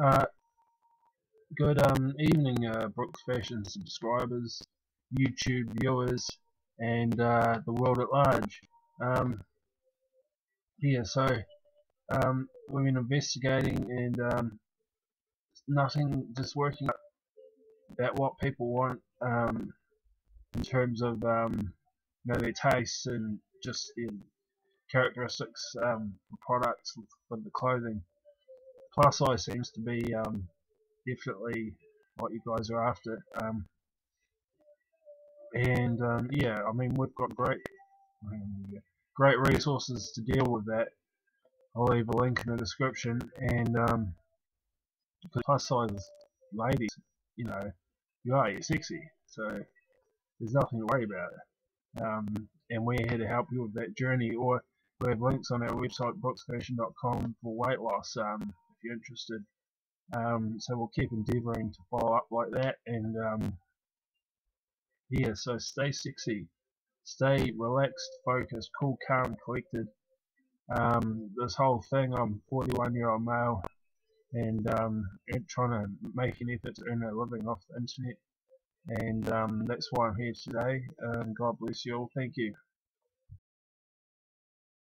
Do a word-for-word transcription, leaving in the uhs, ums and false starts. Uh, good um, evening, uh, Brooks Fashion subscribers, YouTube viewers, and uh, the world at large. Um, yeah, so um, we've been investigating, and um, nothing, just working out about what people want um, in terms of um, you know, their tastes and just their characteristics um, for products for the clothing. Plus size seems to be um, definitely what you guys are after, um, and um, yeah, I mean, we've got great, um, great resources to deal with that. I'll leave a link in the description, and um, for plus size ladies, you know, you are, you're sexy, so there's nothing to worry about. Um, and we're here to help you with that journey, or we have links on our website brooks fashion dot com for weight loss. Um, interested, um, so we'll keep endeavouring to follow up like that, and um, yeah, so stay sexy, stay relaxed, focused, cool, calm, collected. Um, this whole thing, I'm a forty-one year old male, and um, trying to make an effort to earn a living off the internet, and um, that's why I'm here today. Um, God bless you all, thank you.